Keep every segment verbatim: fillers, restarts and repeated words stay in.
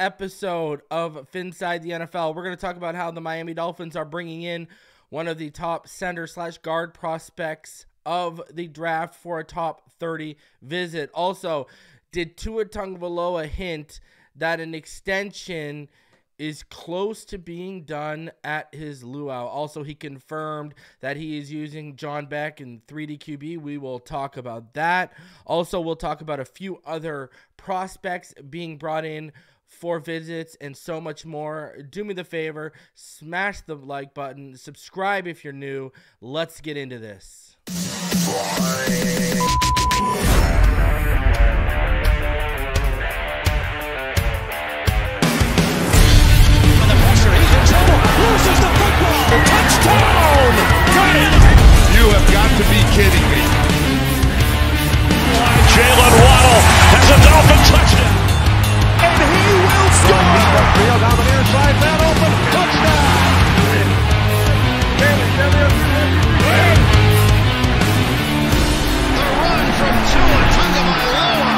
episode of Finside the N F L. We're going to talk about how the Miami Dolphins are bringing in one of the top center slash guard prospects of the draft for a top thirty visit. Also, did Tua Tagovailoa hint that an extension is close to being done at his luau? Also, he confirmed that he is using John Beck and three D Q B. We will talk about that. Also, we'll talk about a few other prospects being brought in for visits and so much more. Do me the favor, smash the like button, subscribe if you're new. Let's get into this. Loses the football, touchdown! Got it! You have got to be kidding me. Jaylen Waddle has a Dolphin touchdown. And he will score! Down the near side, that open, touchdown! The run from Tua Tagovailoa.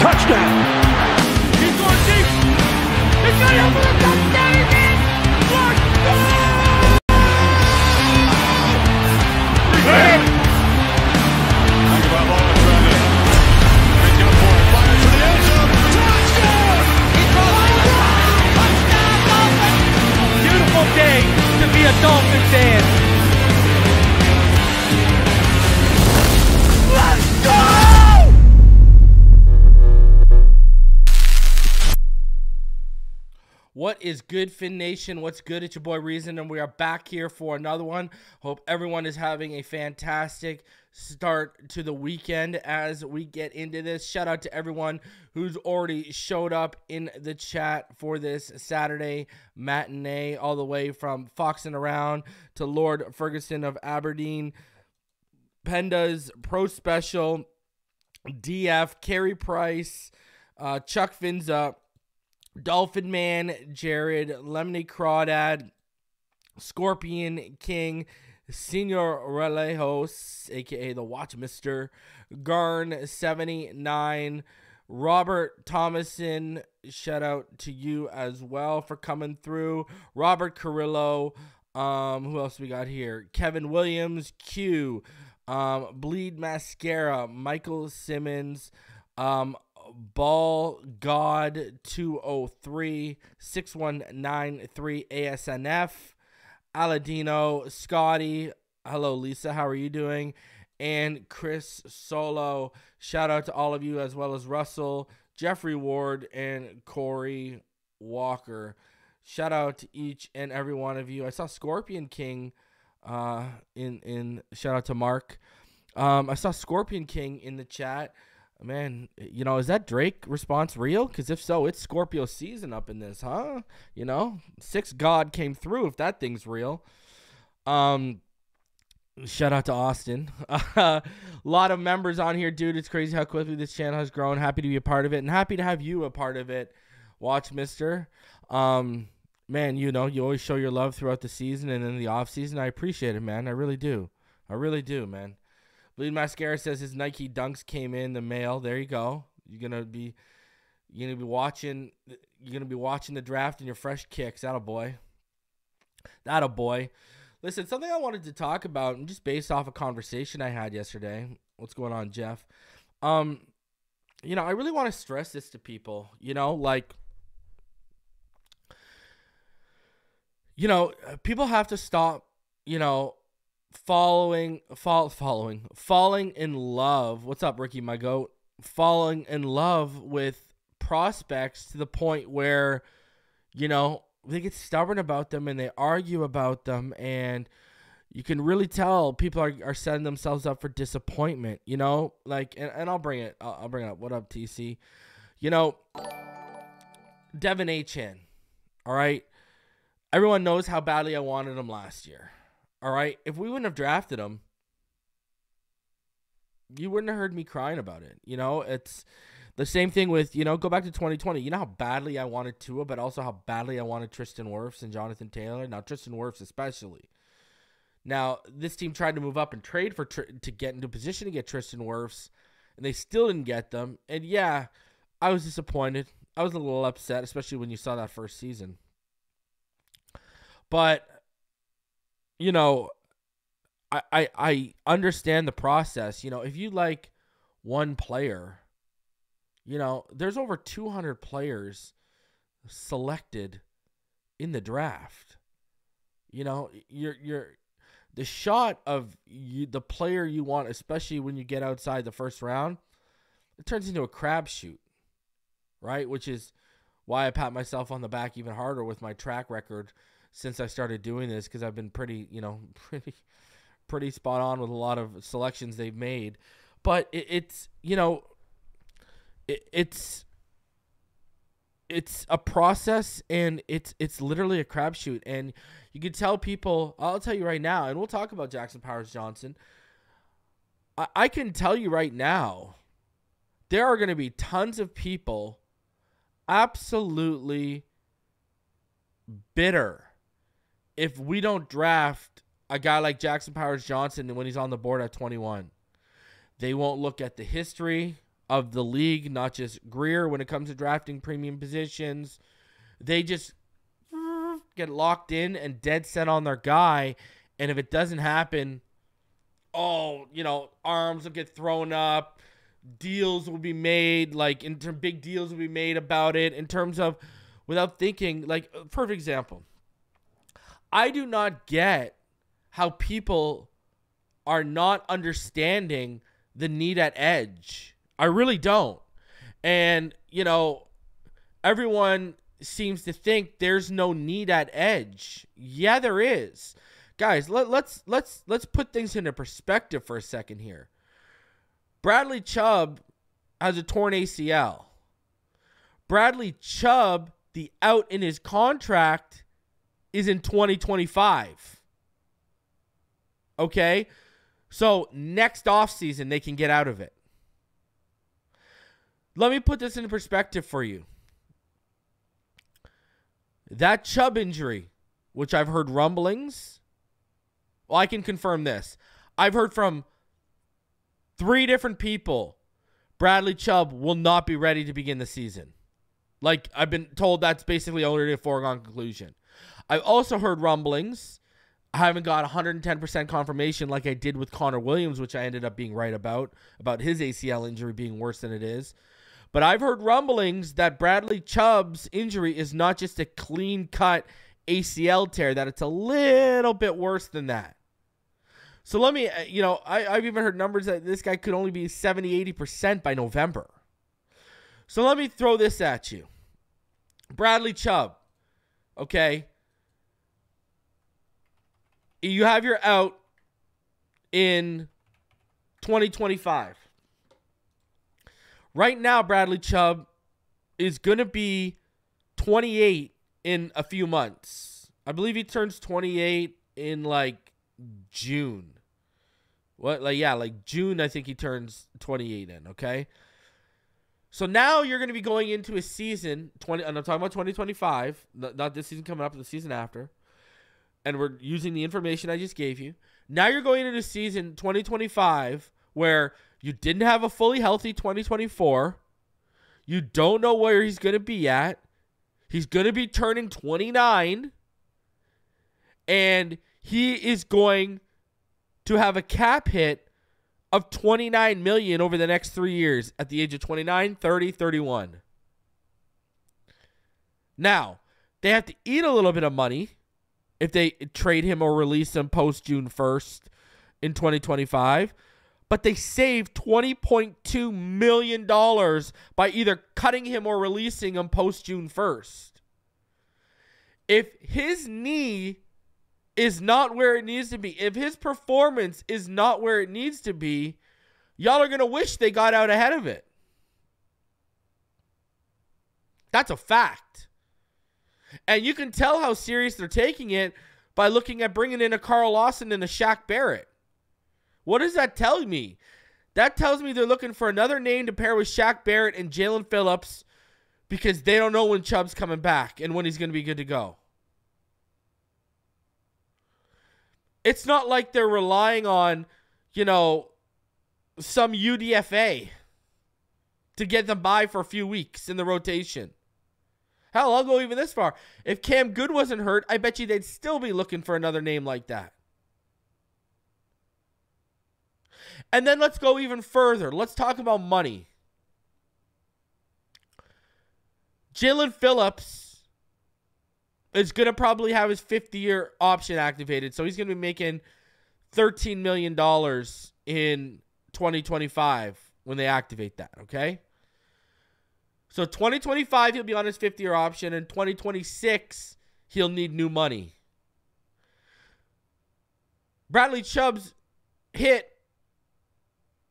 Touchdown! He's going deep! He's got it over the touchdown again! What is good, Fin Nation? What's good? It's your boy Reason, and we are back here for another one. Hope everyone is having a fantastic start to the weekend as we get into this. Shout out to everyone who's already showed up in the chat for this Saturday matinee, all the way from Foxing Around to Lord Ferguson of Aberdeen, Penda's Pro Special, D F, Carey Price, uh, Chuck Fins Up, Dolphin Man, Jared, Lemony Crawdad, Scorpion King, Senor Relejos, aka the Watch Mister, Garn seventy-nine, Robert Thomason, shout out to you as well for coming through, Robert Carrillo, um, who else we got here? Kevin Williams, Q, um, Bleed Mascara, Michael Simmons, um, Ball God two oh three, six one nine three A S N F, Aladino, Scotty, hello Lisa, how are you doing? And Chris Solo, shout out to all of you, as well as Russell, Jeffrey Ward, and Corey Walker. Shout out to each and every one of you. I saw Scorpion King uh in in shout out to Mark. Um I saw Scorpion King in the chat. Man, you know, is that Drake response real? Because if so, it's Scorpio season up in this, huh? You know, six God came through if that thing's real. Um, shout out to Austin. A lot of members on here, dude. It's crazy how quickly this channel has grown. Happy to be a part of it and happy to have you a part of it, Watch Mister. Um, man, you know, you always show your love throughout the season and in the off season. I appreciate it, man. I really do. I really do, man. Bleed Mascara says his Nike Dunks came in the mail. There you go. You're gonna be, you're gonna be watching, you're gonna be watching the draft and your fresh kicks. That a boy. That a boy. Listen, something I wanted to talk about, and just based off a conversation I had yesterday. What's going on, Jeff? Um, you know, I really want to stress this to people. You know, like, you know, people have to stop. You know. Following, fall, following, falling in love. What's up, Ricky, my goat? Falling in love with prospects to the point where, you know, they get stubborn about them and they argue about them. And you can really tell people are, are setting themselves up for disappointment, you know, like, and, and I'll bring it, I'll, I'll bring it up. What up, T C? You know, Devin Achan. All right. Everyone knows how badly I wanted him last year. All right, if we wouldn't have drafted him, you wouldn't have heard me crying about it. You know, it's the same thing with, you know, go back to twenty twenty. You know how badly I wanted Tua, but also how badly I wanted Tristan Wirfs and Jonathan Taylor. Now, Tristan Wirfs especially. Now, this team tried to move up and trade for to get into position to get Tristan Wirfs, and they still didn't get them. And, yeah, I was disappointed. I was a little upset, especially when you saw that first season. But, you know, I, I, I understand the process. You know, if you like one player, you know, there's over two hundred players selected in the draft. You know, you're, you're, the shot of you, the player you want, especially when you get outside the first round, it turns into a crapshoot, right? Which is why I pat myself on the back even harder with my track record since I started doing this, because I've been pretty, you know, pretty, pretty spot on with a lot of selections they've made. But it, it's, you know, it, it's, it's a process, and it's it's literally a crapshoot. And you could tell people, I'll tell you right now, and we'll talk about Jackson Powers-Johnson. I, I can tell you right now, there are going to be tons of people absolutely bitter if we don't draft a guy like Jackson Powers-Johnson when he's on the board at twenty-one. They won't look at the history of the league, not just Greer, when it comes to drafting premium positions. They just get locked in and dead set on their guy. And if it doesn't happen, oh, you know, arms will get thrown up. Deals will be made, like in term, big deals will be made about it in terms of without thinking. Like, perfect example. I do not get how people are not understanding the need at edge. I really don't. And, you know, everyone seems to think there's no need at edge. Yeah, there is. Guys, let, let's let's let's put things into perspective for a second here. Bradley Chubb has a torn A C L. Bradley Chubb, the out in his contract, is in twenty twenty-five. Okay? So next offseason, they can get out of it. Let me put this into perspective for you. That Chubb injury, which I've heard rumblings, well, I can confirm this. I've heard from three different people, Bradley Chubb will not be ready to begin the season. Like, I've been told that's basically already a foregone conclusion. I've also heard rumblings. I haven't got one hundred ten percent confirmation like I did with Connor Williams, which I ended up being right about, about his A C L injury being worse than it is. But I've heard rumblings that Bradley Chubb's injury is not just a clean-cut A C L tear, that it's a little bit worse than that. So let me, you know, I, I've even heard numbers that this guy could only be seventy, eighty percent by November. So let me throw this at you. Bradley Chubb, okay? You have your out in twenty twenty-five. Right now, Bradley Chubb is going to be twenty-eight in a few months. I believe he turns twenty-eight in like June. What, like, yeah, like June, I think he turns twenty-eight in, okay? So now you're going to be going into a season, twenty, and I'm talking about twenty twenty-five, not this season coming up, the season after, and we're using the information I just gave you. Now you're going into season twenty twenty-five where you didn't have a fully healthy twenty twenty-four. You don't know where he's going to be at. He's going to be turning twenty-nine, and he is going to have a cap hit of twenty-nine million dollars over the next three years at the age of twenty-nine, thirty, thirty-one. Now, they have to eat a little bit of money if they trade him or release him post June first in twenty twenty-five, but they save twenty point two million dollars by either cutting him or releasing him post June first. If his knee is not where it needs to be, if his performance is not where it needs to be, y'all are going to wish they got out ahead of it. That's a fact. And you can tell how serious they're taking it by looking at bringing in a Carl Lawson and a Shaq Barrett. What does that tell me? That tells me they're looking for another name to pair with Shaq Barrett and Jaylen Phillips because they don't know when Chubb's coming back and when he's going to be good to go. It's not like they're relying on, you know, some U D F A to get them by for a few weeks in the rotation. Hell, I'll go even this far. If Cam Good wasn't hurt, I bet you they'd still be looking for another name like that. And then let's go even further. Let's talk about money. Jaylen Phillips is going to probably have his fifth-year option activated, so he's going to be making thirteen million dollars in twenty twenty-five when they activate that, okay? So twenty twenty-five, he'll be on his fifth-year option, and twenty twenty-six, he'll need new money. Bradley Chubb's hit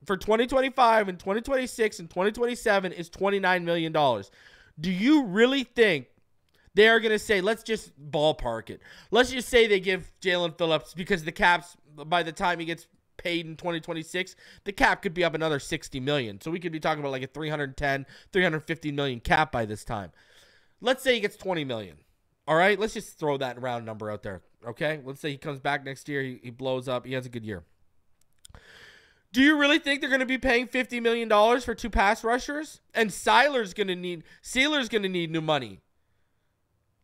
for twenty twenty-five and twenty twenty-six and twenty twenty-seven is twenty-nine million dollars. Do you really think they are going to say, let's just ballpark it. Let's just say they give Jaylen Phillips, because the cap's, by the time he gets paid in twenty twenty-six, the cap could be up another sixty million dollars. So we could be talking about like a three hundred ten, three hundred fifty million dollars cap by this time. Let's say he gets twenty million dollars. All right, let's just throw that round number out there, okay? Let's say he comes back next year, he, he blows up, he has a good year. Do you really think they're going to be paying fifty million dollars for two pass rushers? And Seiler's going to need, Seiler's going to need new money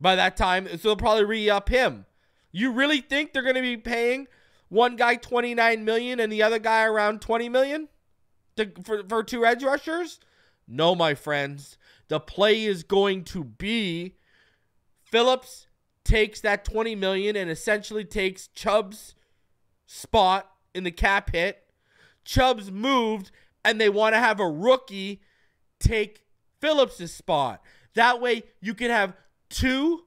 by that time, so they'll probably re-up him. You really think they're going to be paying one guy twenty-nine million dollars and the other guy around twenty million dollars to, for, for two edge rushers? No, my friends. The play is going to be Phillips takes that twenty million dollars and essentially takes Chubb's spot in the cap hit. Chubb's moved, and they want to have a rookie take Phillips' spot. That way, you can have two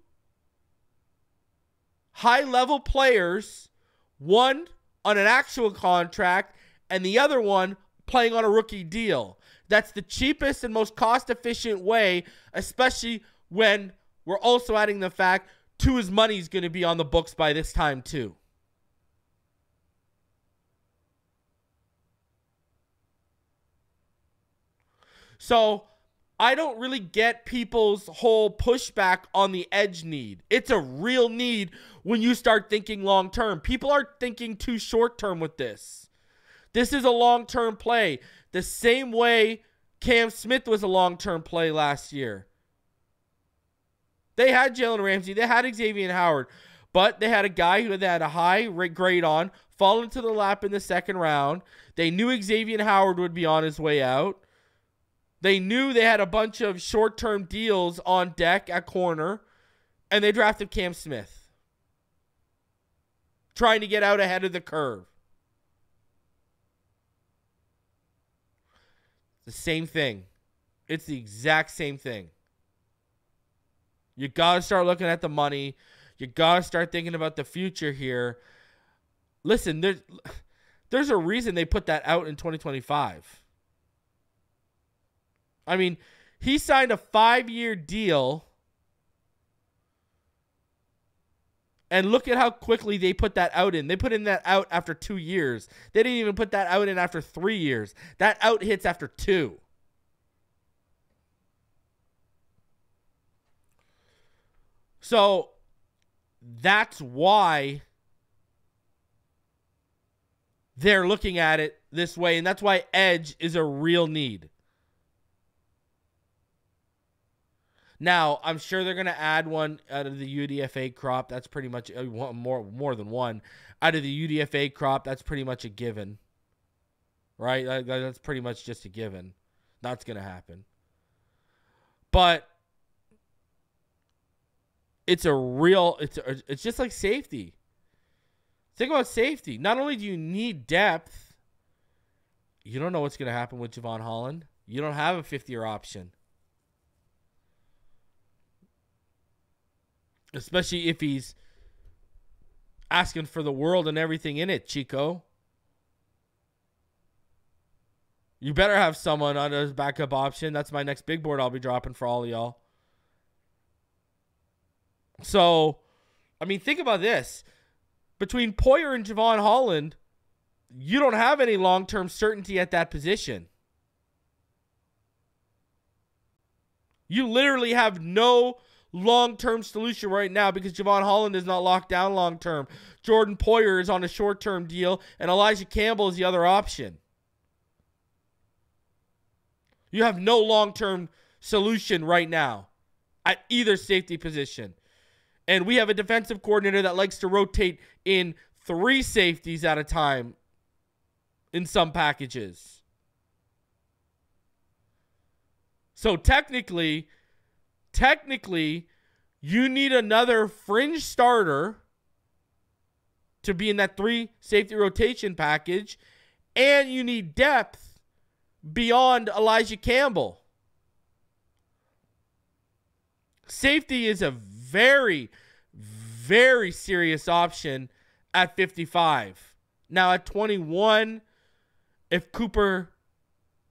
high-level players, one on an actual contract, and the other one playing on a rookie deal. That's the cheapest and most cost-efficient way, especially when we're also adding the fact Tua's money is going to be on the books by this time, too. So I don't really get people's whole pushback on the edge need. It's a real need when you start thinking long-term. People are thinking too short-term with this. This is a long-term play. The same way Cam Smith was a long-term play last year. They had Jalen Ramsey. They had Xavier Howard. But they had a guy who they had a high grade on, fall into the lap in the second round. They knew Xavier Howard would be on his way out. They knew they had a bunch of short-term deals on deck at corner, and they drafted Cam Smith, trying to get out ahead of the curve. The same thing. It's the exact same thing. You got to start looking at the money. You got to start thinking about the future here. Listen, there's, there's a reason they put that out in twenty twenty-five. I mean, he signed a five-year deal. And look at how quickly they put that out in. They put in that out after two years. They didn't even put that out in after three years. That out hits after two. So that's why they're looking at it this way. And that's why edge is a real need. Now, I'm sure they're going to add one out of the U D F A crop. That's pretty much uh, one, more, more than one. Out of the U D F A crop, that's pretty much a given. Right? That, that's pretty much just a given. That's going to happen. But it's a real, it's, a, it's just like safety. Think about safety. Not only do you need depth, you don't know what's going to happen with Javon Holland. You don't have a fifth-year option. Especially if he's asking for the world and everything in it, Chico. You better have someone on his backup option. That's my next big board I'll be dropping for all of y'all. So, I mean, think about this. Between Poyer and Javon Holland, you don't have any long-term certainty at that position. You literally have no long-term solution right now because Javon Holland is not locked down long-term. Jordan Poyer is on a short-term deal, and Elijah Campbell is the other option. You have no long-term solution right now at either safety position. And we have a defensive coordinator that likes to rotate in three safeties at a time in some packages. So technically, technically, you need another fringe starter to be in that three safety rotation package, and you need depth beyond Elijah Campbell. Safety is a very, very serious option at fifty-five. Now at twenty-one, if Cooper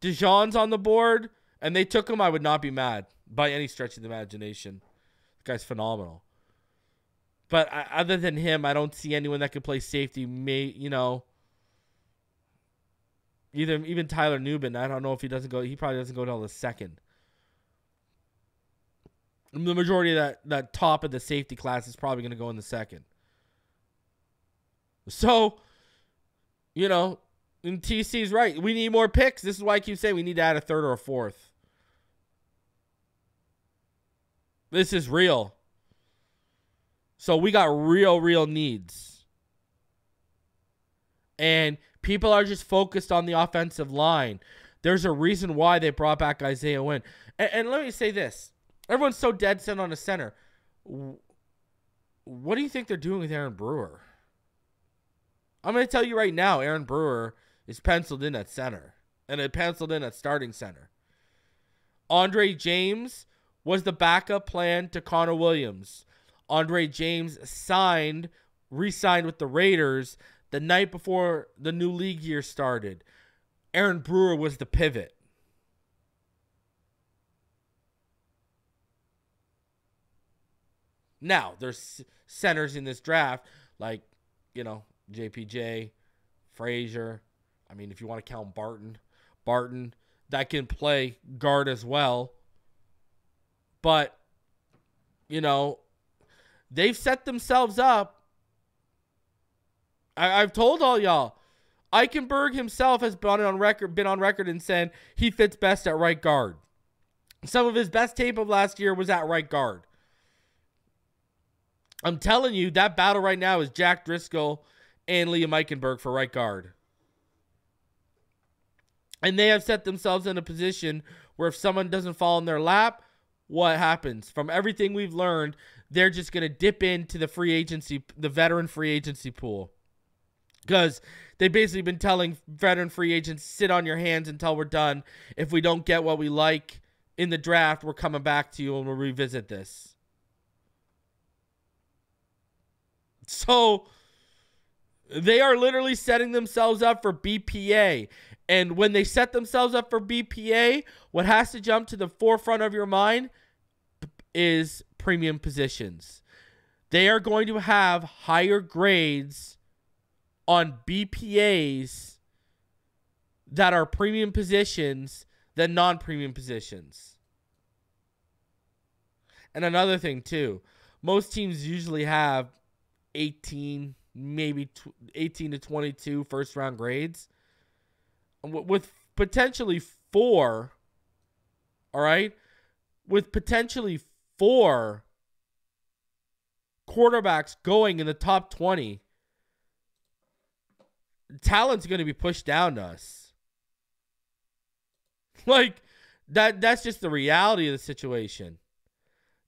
DeJean's on the board and they took him, I would not be mad by any stretch of the imagination. This guy's phenomenal. But I, other than him, I don't see anyone that could play safety. May, you know, either even Tyler Nubin. I don't know if he doesn't go. He probably doesn't go till the second. The majority of that that top of the safety class is probably going to go in the second. So, you know, and T C's right. We need more picks. This is why I keep saying we need to add a third or a fourth. This is real. So we got real, real needs. And people are just focused on the offensive line. There's a reason why they brought back Isaiah Wynn. And, and let me say this. Everyone's so dead set on a center. What do you think they're doing with Aaron Brewer? I'm going to tell you right now, Aaron Brewer is penciled in at center. And it penciled in at starting center. Andre James was the backup plan to Connor Williams. Andre James signed, re-signed with the Raiders the night before the new league year started. Aaron Brewer was the pivot. Now, there's centers in this draft like, you know, J P J, Frazier. I mean, if you want to count Barton, Barton, that can play guard as well. But, you know, they've set themselves up. I, I've told all y'all, Eichenberg himself has been on record, been on record and said he fits best at right guard. Some of his best tape of last year was at right guard. I'm telling you, that battle right now is Jack Driscoll and Liam Eichenberg for right guard. And they have set themselves in a position where if someone doesn't fall in their lap, what happens? From everything we've learned, they're just going to dip into the free agency, the veteran free agency pool. Because they've basically been telling veteran free agents, sit on your hands until we're done. If we don't get what we like in the draft, we're coming back to you and we'll revisit this. So they are literally setting themselves up for B P A. And when they set themselves up for B P A, what has to jump to the forefront of your mind is premium positions. They are going to have higher grades on B P As that are premium positions than non-premium positions. And another thing too, most teams usually have eighteen, maybe eighteen to twenty-two first round grades. With potentially four, all right, with potentially four quarterbacks going in the top twenty, talent's going to be pushed down to us. Like, that, that's just the reality of the situation.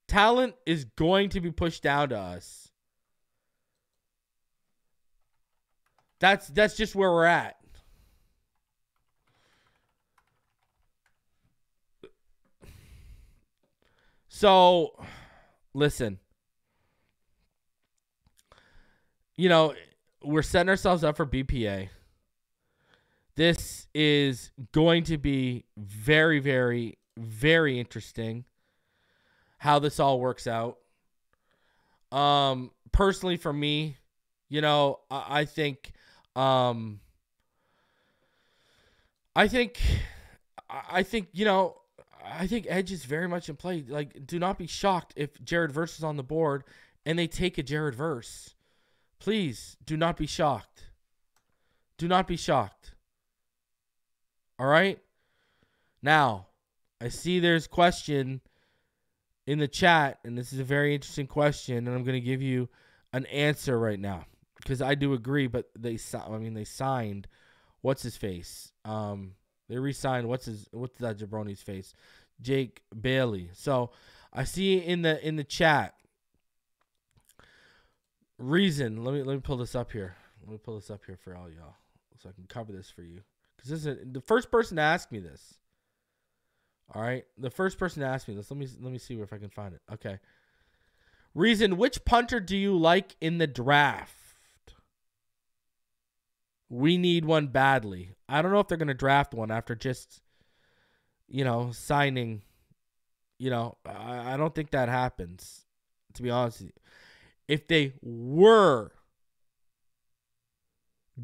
Talent is going to be pushed down to us. That's, that's just where we're at. So, listen, you know, we're setting ourselves up for B P A. This is going to be very, very, very interesting how this all works out. Um, personally, for me, you know, I, I think, um, I think, I think, you know, I think edge is very much in play. Like, do not be shocked if Jared Verse is on the board and they take a Jared Verse. Please do not be shocked. Do not be shocked. All right. Now, I see there's question in the chat, and this is a very interesting question, and I'm going to give you an answer right now because I do agree. But they, I mean, they signed what's his face. Um, they re-signed what's his what's that jabroni's face, Jake Bailey. So I see in the in the chat reason. Let me let me pull this up here. Let me pull this up here for all y'all so I can cover this for you because this is a, the first person to ask me this. All right, the first person to ask me this. Let me let me see if I can find it. Okay. Reason, which punter do you like in the draft? We need one badly. I don't know if they're going to draft one after just, you know, signing. You know, I, I don't think that happens, to be honest with you. If they were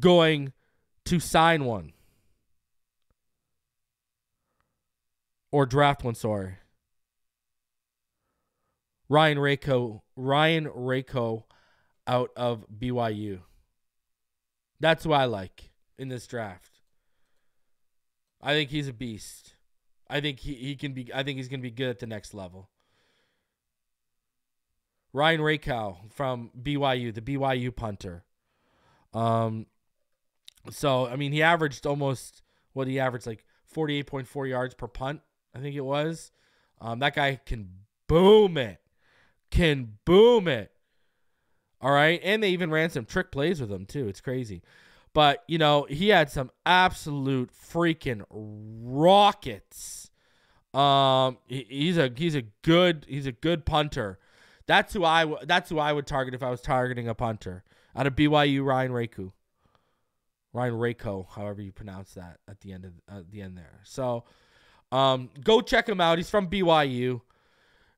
going to sign one or draft one, sorry. Ryan Rehkow, Ryan Rehkow out of B Y U. That's who I like in this draft. I think he's a beast. I think he, he can be I think he's going to be good at the next level. Ryan Rehkow from B Y U, the B Y U punter. Um so I mean he averaged almost what he averaged like forty-eight point four yards per punt, I think it was. Um that guy can boom it. Can boom it. All right. And they even ran some trick plays with him, too. It's crazy. But, you know, he had some absolute freaking rockets. Um, he, he's a he's a good he's a good punter. That's who I that's who I would target if I was targeting a punter out of B Y U. Ryan Rehkow, Ryan Rehkow, however you pronounce that at the end of at the end there. So um, go check him out. He's from B Y U.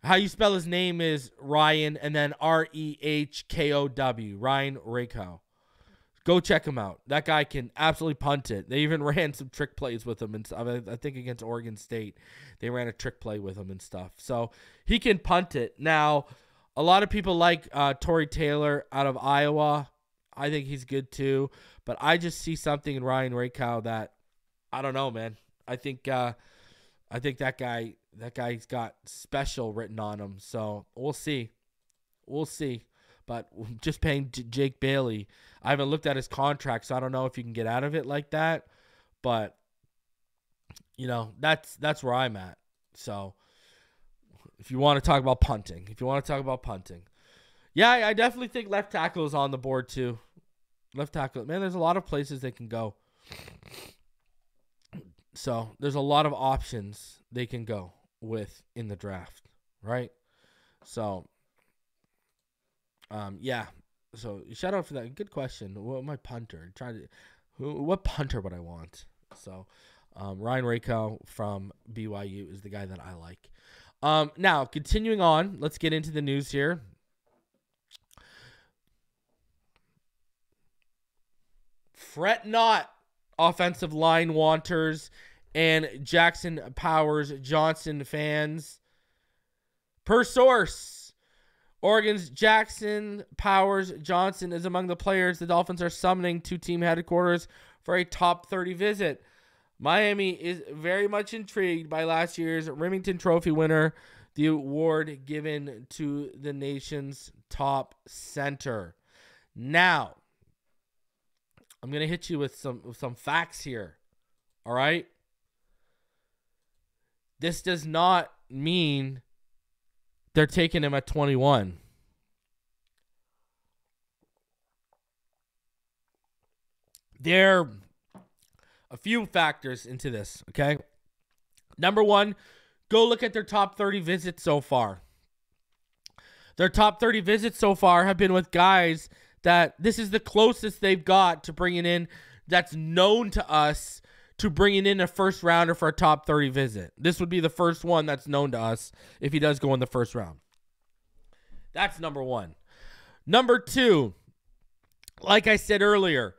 How you spell his name is Ryan and then R E H K O W, Ryan Rehkow. Go check him out. That guy can absolutely punt it. They even ran some trick plays with him. And I think against Oregon State, they ran a trick play with him and stuff. So he can punt it. Now, a lot of people like uh, Torrey Taylor out of Iowa. I think he's good too. But I just see something in Ryan Rehkow that, I don't know, man. I think uh, I think that guy... That guy's got special written on him. So we'll see. We'll see. But just paying J Jake Bailey. I haven't looked at his contract, so I don't know if you can get out of it like that. But, you know, that's that's where I'm at. So if you want to talk about punting, if you want to talk about punting. Yeah, I, I definitely think left tackle is on the board too. Left tackle. Man, there's a lot of places they can go. So there's a lot of options they can go with in the draft, right? So um yeah, so shout out for that. Good question. What my punter trying to who, what punter would I want? So um Ryan Rehkow from B Y U is the guy that I like. Um now continuing on, let's get into the news here. Fret not, offensive line wanters and Jackson Powers-Johnson fans. Per source, Oregon's Jackson Powers-Johnson is among the players the Dolphins are summoning to team headquarters for a top thirty visit. Miami is very much intrigued by last year's Remington Trophy winner, the award given to the nation's top center. Now, I'm going to hit you with some with some facts here. All right? This does not mean they're taking him at twenty-one. There are a few factors into this, okay? Number one, go look at their top thirty visits so far. Their top thirty visits so far have been with guys that this is the closest they've got to bringing in that's known to us to bringing in a first rounder for a top thirty visit. This would be the first one that's known to us if he does go in the first round. That's number one. Number two, like I said earlier,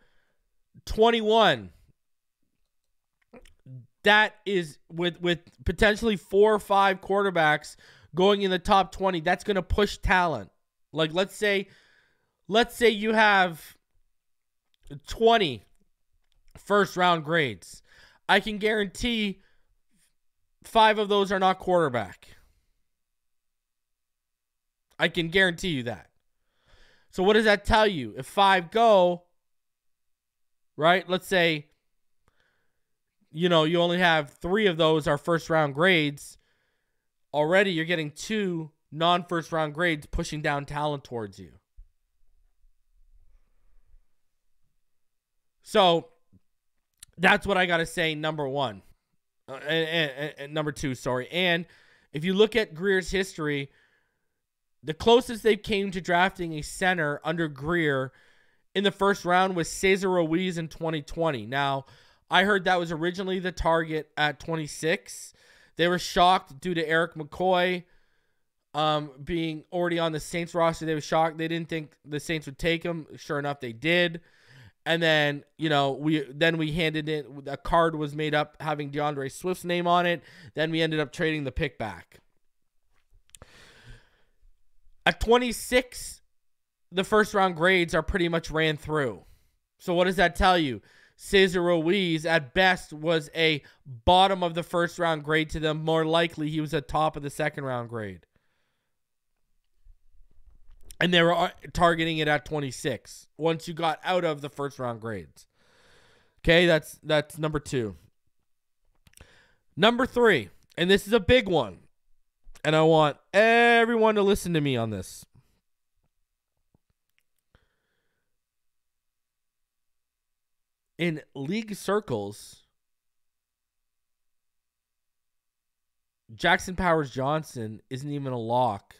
twenty-one. That is with, with potentially four or five quarterbacks going in the top twenty. That's going to push talent. Like let's say... Let's say you have twenty first round grades. I can guarantee five of those are not quarterback. I can guarantee you that. So what does that tell you? If five go, right, let's say, you know, you only have three of those are first round grades. Already you're getting two non-first round grades pushing down talent towards you. So that's what I got to say, number one. Uh, and, and, and number two, sorry. And if you look at Greer's history, the closest they came to drafting a center under Greer in the first round was Cesar Ruiz in twenty twenty. Now, I heard that was originally the target at twenty-six. They were shocked due to Eric McCoy um, being already on the Saints roster. They were shocked. They didn't think the Saints would take him. Sure enough, they did. And then, you know, we then we handed it, a card was made up having DeAndre Swift's name on it. Then we ended up trading the pick back. At twenty-six, the first round grades are pretty much ran through. So what does that tell you? Cesar Ruiz at best was a bottom of the first round grade to them. More likely he was a top of the second round grade. And they were targeting it at twenty-six once you got out of the first round grades. Okay, that's that's number two. Number three, and this is a big one, and I want everyone to listen to me on this. In league circles, Jackson Powers-Johnson isn't even a lock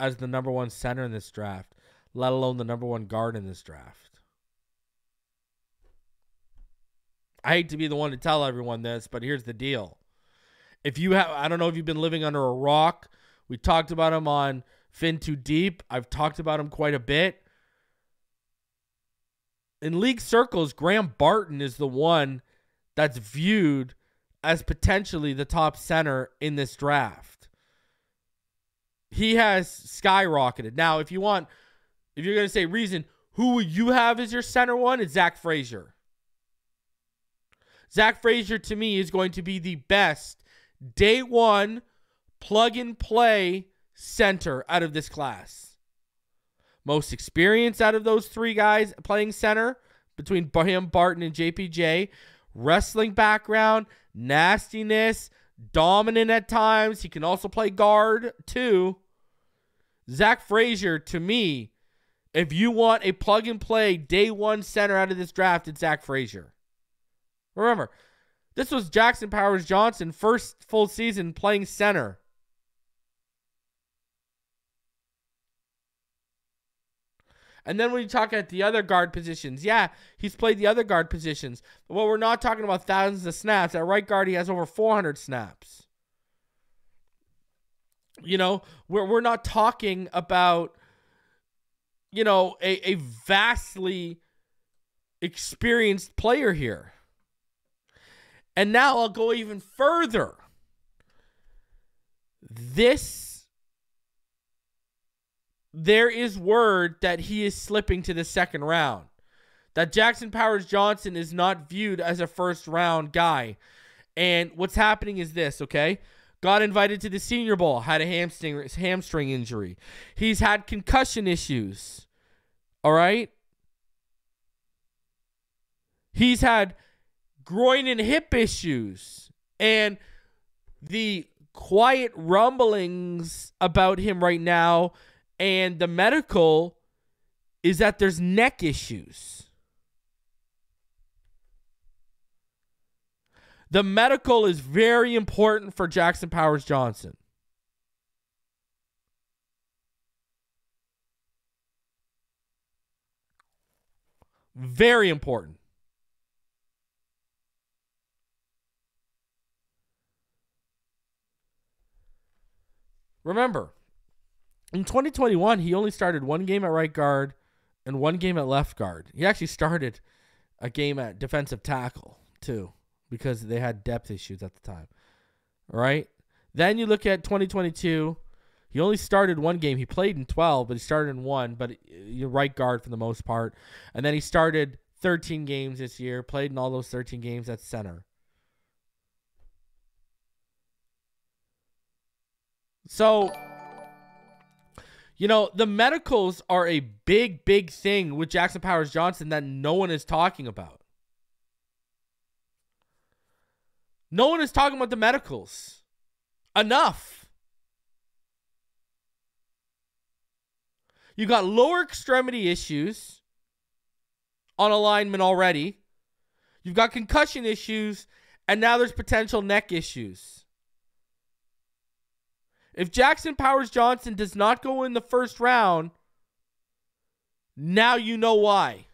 as the number one center in this draft, let alone the number one guard in this draft. I hate to be the one to tell everyone this, but here's the deal. If you have, I don't know if you've been living under a rock. We talked about him on Fin Too Deep. I've talked about him quite a bit. In league circles, Graham Barton is the one that's viewed as potentially the top center in this draft. He has skyrocketed. Now, if you want, if you're going to say reason, who would you have as your center one? It's Zach Frazier. Zach Frazier, to me, is going to be the best day one plug-and-play center out of this class. Most experience out of those three guys playing center between him, Barton, and J P J. Wrestling background, nastiness, dominant at times. He can also play guard too. Zach Frazier, to me, if you want a plug-and-play day one center out of this draft, it's Zach Frazier. Remember, this was Jackson Powers-Johnson first full season playing center. And then when you talk at the other guard positions, yeah, he's played the other guard positions. But well, we're not talking about thousands of snaps. At right guard, he has over four hundred snaps. You know, we're, we're not talking about, you know, a, a vastly experienced player here. And now I'll go even further. This There is word that he is slipping to the second round. That Jackson Powers-Johnson is not viewed as a first round guy. And what's happening is this, okay? Got invited to the Senior Bowl. Had a hamstring, hamstring injury. He's had concussion issues. All right? He's had groin and hip issues. And the quiet rumblings about him right now and the medical is that there's neck issues. The medical is very important for Jackson Powers-Johnson. Very important. Remember, in twenty twenty-one, he only started one game at right guard and one game at left guard. He actually started a game at defensive tackle, too, because they had depth issues at the time. All right? Then you look at twenty twenty-two. He only started one game. He played in twelve, but he started in one, but you're right guard for the most part. And then he started thirteen games this year, played in all those thirteen games at center. So You know, the medicals are a big, big thing with Jackson Powers-Johnson that no one is talking about. No one is talking about the medicals. Enough. You got lower extremity issues on alignment already. You've got concussion issues, and now there's potential neck issues. If Jackson Powers-Johnson does not go in the first round, now you know why.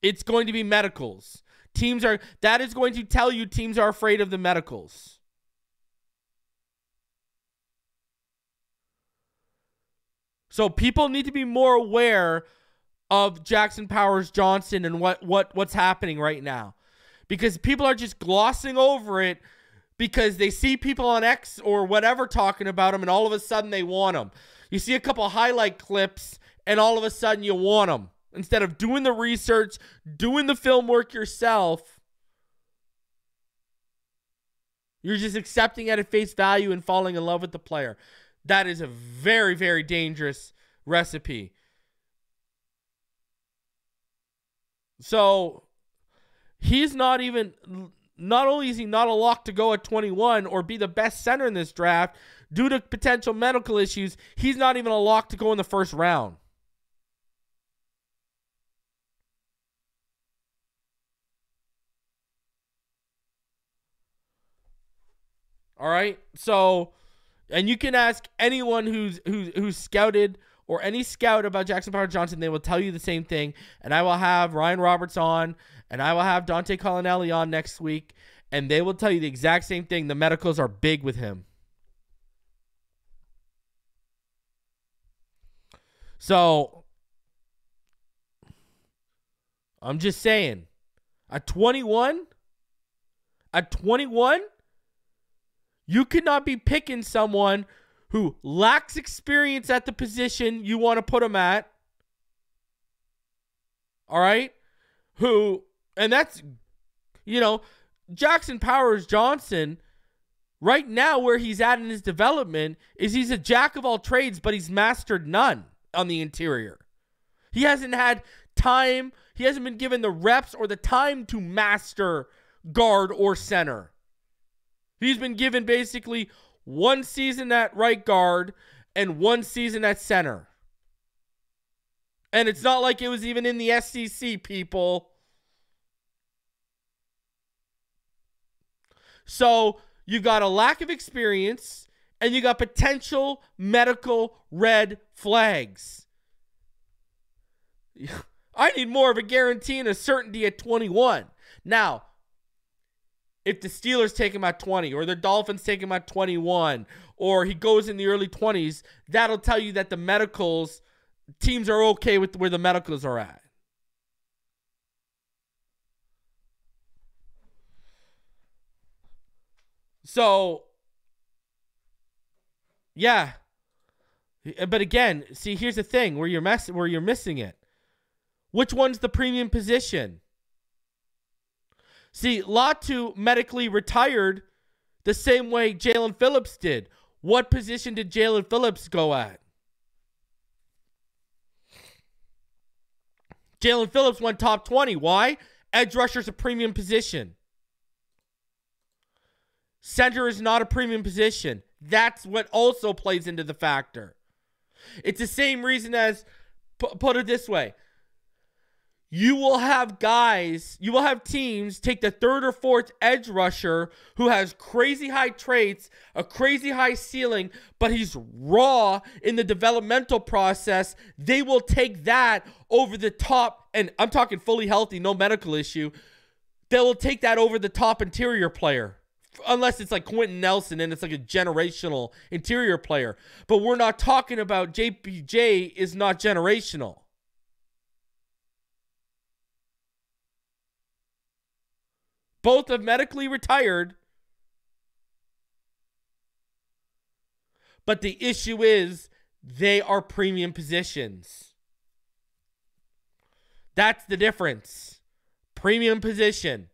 It's going to be medicals. Teams are, that is going to tell you teams are afraid of the medicals. So people need to be more aware of Jackson Powers-Johnson and what, what, what's happening right now. Because people are just glossing over it because they see people on X or whatever talking about him, and all of a sudden they want him. You see a couple highlight clips and all of a sudden you want him. Instead of doing the research, doing the film work yourself, you're just accepting it at face value and falling in love with the player. That is a very, very dangerous recipe. So he's not even, not only is he not a lock to go at twenty-one or be the best center in this draft due to potential medical issues, he's not even a lock to go in the first round. All right, so... And you can ask anyone who's, who's, who's scouted or any scout about Jackson Powers-Johnson. They will tell you the same thing. And I will have Ryan Roberts on, and I will have Dante Collinelli on next week, and they will tell you the exact same thing. The medicals are big with him. So I'm just saying, at twenty-one, at twenty-one, you could not be picking someone who lacks experience at the position you want to put him at. All right? Who, and that's, you know, Jackson Powers-Johnson, right now where he's at in his development is he's a jack of all trades, but he's mastered none on the interior. He hasn't had time. He hasn't been given the reps or the time to master guard or center. He's been given basically one season at right guard and one season at center. And it's not like it was even in the S E C, people. So you got a lack of experience and you got potential medical red flags. I need more of a guarantee and a certainty at twenty-one. Now, if the Steelers take him at twenty or the Dolphins take him at twenty-one or he goes in the early twenties, that'll tell you that the medicals, teams are okay with where the medicals are at. So, yeah. But again, see, here's the thing where you're, mess where you're missing it. Which one's the premium position? See, Latu medically retired the same way Jaylen Phillips did. What position did Jaylen Phillips go at? Jaylen Phillips went top twenty. Why? Edge rusher is a premium position. Center is not a premium position. That's what also plays into the factor. It's the same reason as, put it this way, you will have guys, you will have teams take the third or fourth edge rusher who has crazy high traits, a crazy high ceiling, but he's raw in the developmental process. They will take that over the top, and I'm talking fully healthy, no medical issue. They will take that over the top interior player, unless it's like Quentin Nelson and it's like a generational interior player. But we're not talking about J P J is not generational. Both have medically retired. But the issue is they are premium positions. That's the difference. Premium position.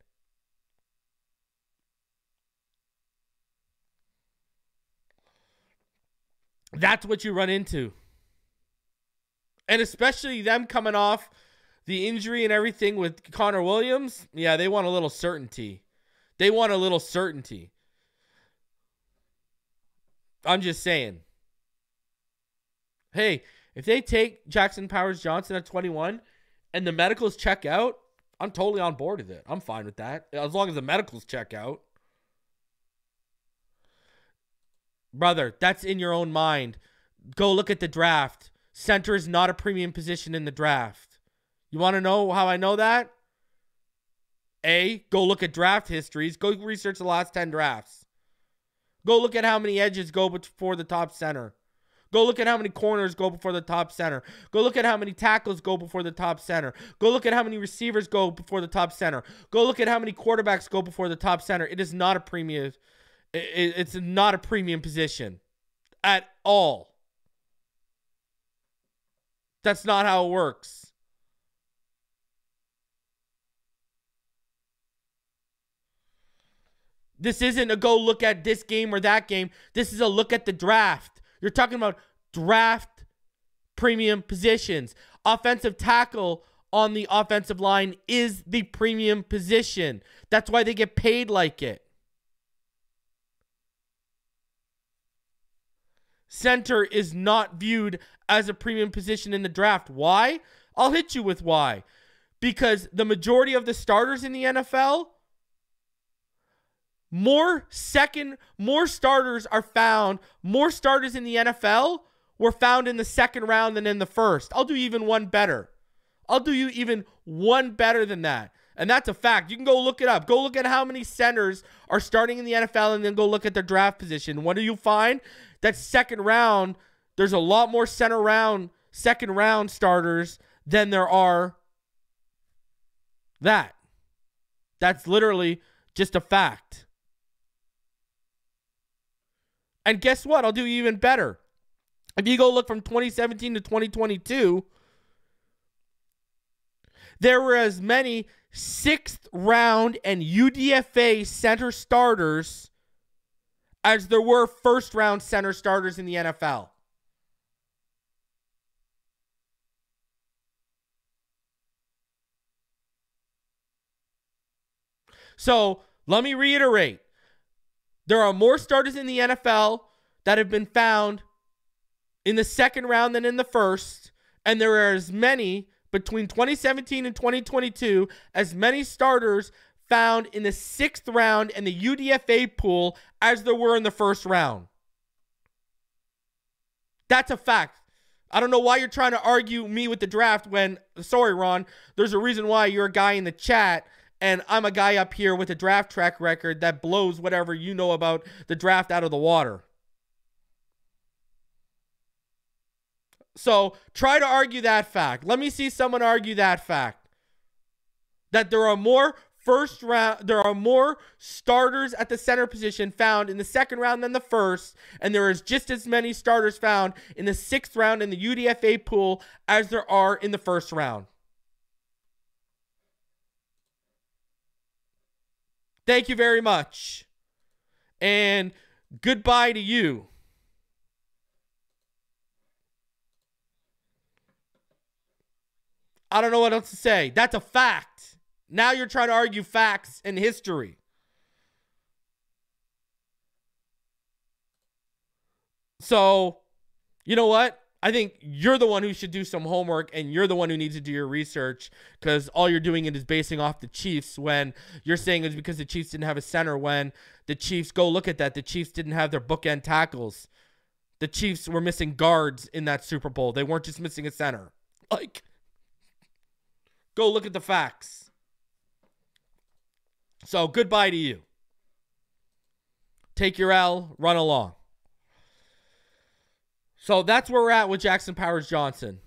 that's what you run into. And especially them coming off the injury and everything with Connor Williams. Yeah, they want a little certainty. They want a little certainty. I'm just saying. Hey, if they take Jackson Powers-Johnson at twenty-one and the medicals check out, I'm totally on board with it. I'm fine with that. As long as the medicals check out. Brother, that's in your own mind. Go look at the draft. Center is not a premium position in the draft. You want to know how I know that? A, go look at draft histories. Go research the last ten drafts. Go look at how many edges go before the top center. Go look at how many corners go before the top center. Go look at how many tackles go before the top center. Go look at how many receivers go before the top center. Go look at how many quarterbacks go before the top center. It is not a premium. It's not a premium position at all. That's not how it works. This isn't a go look at this game or that game. This is a look at the draft. You're talking about draft premium positions. Offensive tackle on the offensive line is the premium position. That's why they get paid like it. Center is not viewed as a premium position in the draft. Why? I'll hit you with why. Because the majority of the starters in the N F L, more second, more starters are found, more starters in the N F L were found in the second round than in the first. I'll do even one better. I'll do you even one better than that. And that's a fact. You can go look it up. Go look at how many centers are starting in the N F L and then go look at their draft position. What do you find? That second round, there's a lot more center round, second round starters than there are that. That's literally just a fact. And guess what? I'll do you even better. If you go look from twenty seventeen to twenty twenty-two, there were as many sixth round and U D F A center starters as there were first round center starters in the N F L. So let me reiterate. There are more starters in the N F L that have been found in the second round than in the first. And there are as many between twenty seventeen and twenty twenty-two, as many starters found in the sixth round and the U D F A pool as there were in the first round. That's a fact. I don't know why you're trying to argue me with the draft when, sorry, Ron, there's a reason why you're a guy in the chat and I'm a guy up here with a draft track record that blows whatever you know about the draft out of the water. So try to argue that fact. Let me see someone argue that fact. That there are more first round, there are more starters at the center position found in the second round than the first, and there is just as many starters found in the sixth round in the U D F A pool as there are in the first round. Thank you very much. And goodbye to you. I don't know what else to say. That's a fact. Now you're trying to argue facts and history. So, you know what? I think you're the one who should do some homework and you're the one who needs to do your research, because all you're doing it is basing off the Chiefs when you're saying it's because the Chiefs didn't have a center when the Chiefs, go look at that. The Chiefs didn't have their bookend tackles. The Chiefs were missing guards in that Super Bowl. They weren't just missing a center. Like... Go look at the facts. So goodbye to you. Take your L, run along. So that's where we're at with Jackson Powers-Johnson.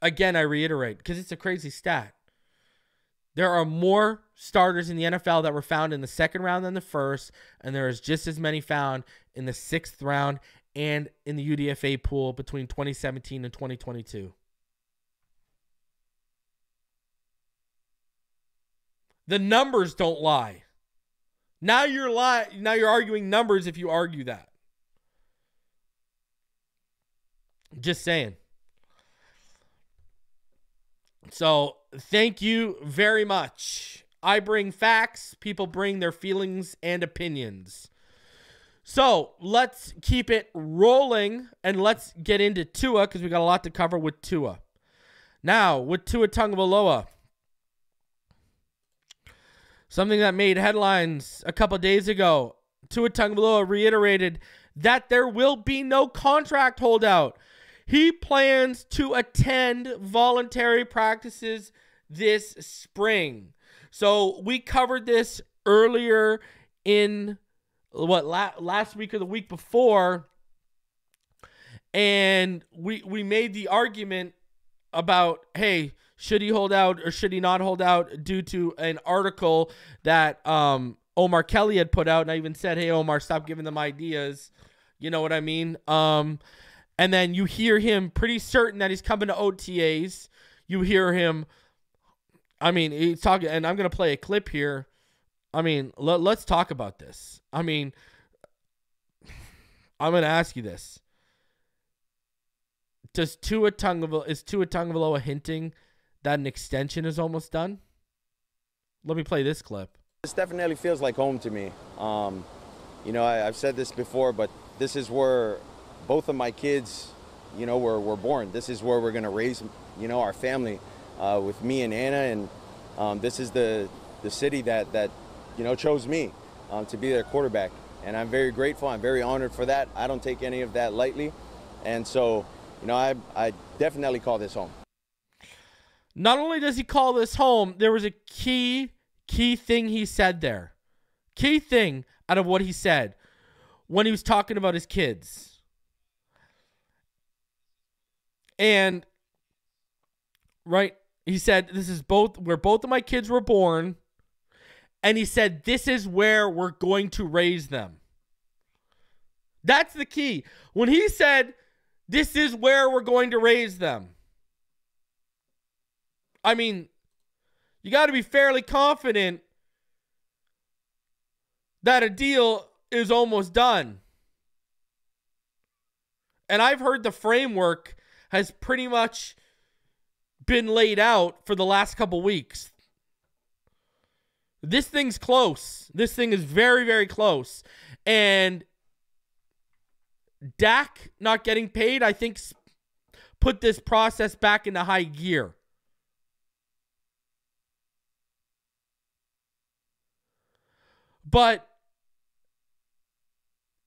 Again, I reiterate, because it's a crazy stat. There are more starters in the N F L that were found in the second round than the first, and there is just as many found in the sixth round and in the U D F A pool between twenty seventeen and twenty twenty-two. The numbers don't lie. Now you're li- now you're arguing numbers if you argue that. Just saying. So thank you very much. I bring facts. People bring their feelings and opinions. So let's keep it rolling and let's get into Tua, because we got a lot to cover with Tua. Now with Tua Tagovailoa, something that made headlines a couple days ago. Tua Tagovailoa reiterated that there will be no contract holdout. He plans to attend voluntary practices this spring. So we covered this earlier in what la last week or the week before, and we we made the argument about, hey, should he hold out or should he not hold out, due to an article that um Omar Kelly had put out, and I even said, hey, Omar, stop giving them ideas. You know what I mean? Um. And then you hear him pretty certain that he's coming to O T As. You hear him, I mean, he's talking, and I'm going to play a clip here. I mean, let, let's talk about this. I mean, I'm going to ask you this. Does Tua Tagovailoa, is Tua Tagovailoa hinting that an extension is almost done? Let me play this clip. This definitely feels like home to me. Um, you know, I, I've said this before, but this is where both of my kids, you know, were, were born. This is where we're going to raise, you know, our family uh, with me and Anna. And um, this is the, the city that, that, you know, chose me um, to be their quarterback. And I'm very grateful. I'm very honored for that. I don't take any of that lightly. And so, you know, I, I definitely call this home. Not only does he call this home, there was a key, key thing he said there. Key thing out of what he said when he was talking about his kids. And right, he said, this is both where both of my kids were born. And he said, this is where we're going to raise them. That's the key. When he said, this is where we're going to raise them, I mean, you got to be fairly confident that a deal is almost done. And I've heard the framework has pretty much been laid out for the last couple weeks. This thing's close. This thing is very, very close. And Dak not getting paid, I think, put this process back into high gear. But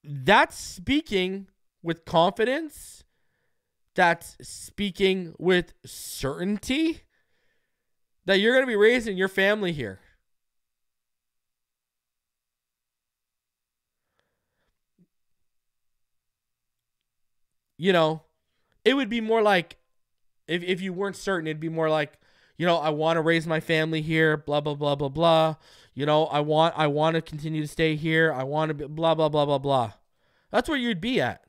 that's speaking with confidence. That's speaking with certainty that you're going to be raising your family here. You know, it would be more like, if, if you weren't certain, it'd be more like, you know, I want to raise my family here, blah, blah, blah, blah, blah. You know, I want, I want to continue to stay here. I want to be blah, blah, blah, blah, blah. That's where you'd be at.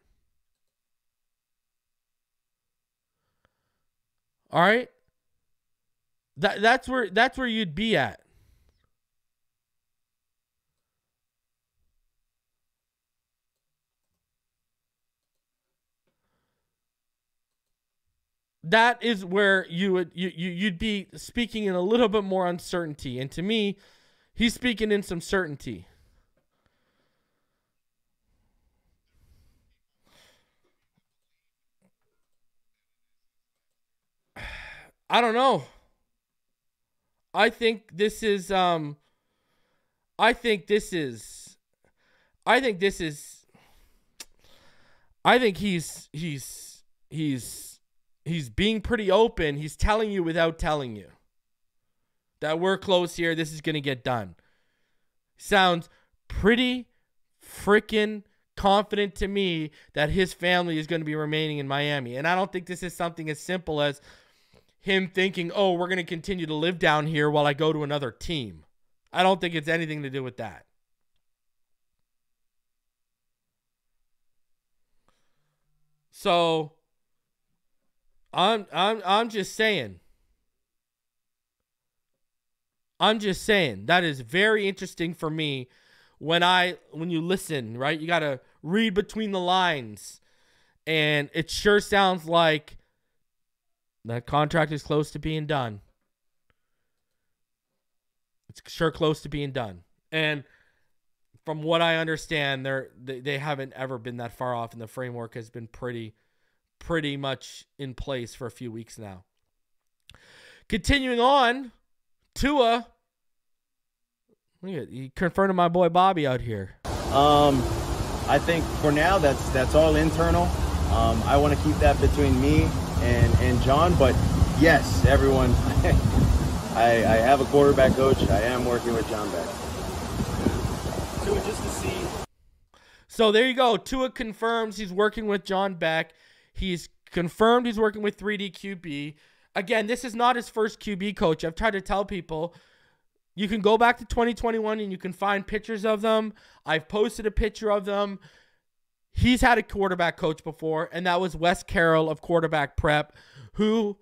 All right. That that's where that's where you'd be at. That is where you would you, you you'd be speaking in a little bit more uncertainty. And to me, he's speaking in some certainty. I don't know. I think this is, um, I think this is, I think this is, I think he's, he's, he's, he's being pretty open. He's telling you without telling you that we're close here. This is going to get done. Sounds pretty freaking confident to me that his family is going to be remaining in Miami. And I don't think this is something as simple as him thinking, oh, we're going to continue to live down here while I go to another team. I don't think it's anything to do with that. So I'm I'm I'm just saying. I'm just saying that is very interesting for me when I when you listen, right? You got to read between the lines And it sure sounds like that contract is close to being done. It's sure close to being done. And from what I understand, they're, they they haven't ever been that far off, and the framework has been pretty, pretty much in place for a few weeks now. Continuing on, Tua. Look at, he confronted my boy Bobby out here. Um, I think for now that's that's all internal. Um, I want to keep that between me and and John. But yes, everyone, I I have a quarterback coach. I am working with John Beck. Just to see. So there you go. Tua confirms he's working with John Beck. He's confirmed he's working with three D Q B. Again, this is not his first Q B coach. I've tried to tell people, you can go back to twenty twenty-one and you can find pictures of them. I've posted a picture of them. He's had a quarterback coach before, and that was Wes Carroll of Quarterback Prep, who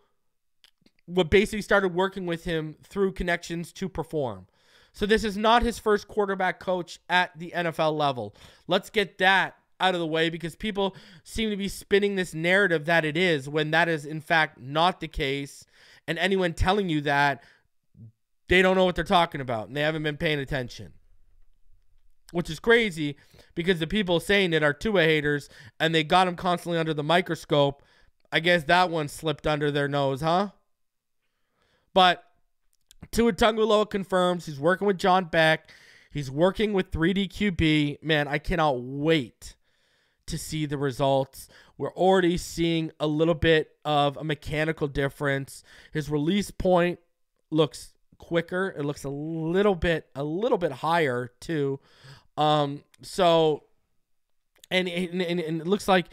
basically started working with him through connections to Perform. So this is not his first quarterback coach at the N F L level. Let's get that out of the way, because people seem to be spinning this narrative that it is, when that is in fact not the case. And anyone telling you that, they don't know what they're talking about and they haven't been paying attention, which is crazy, because the people saying it are Tua haters and they got him constantly under the microscope. I guess that one slipped under their nose, huh? But Tua Tagovailoa confirms he's working with John Beck. He's working with three D Q B. Man, I cannot wait to see the results. We're already seeing a little bit of a mechanical difference. His release point looks quicker. It looks a little bit, a little bit higher too. Um, so, and, and, and it looks like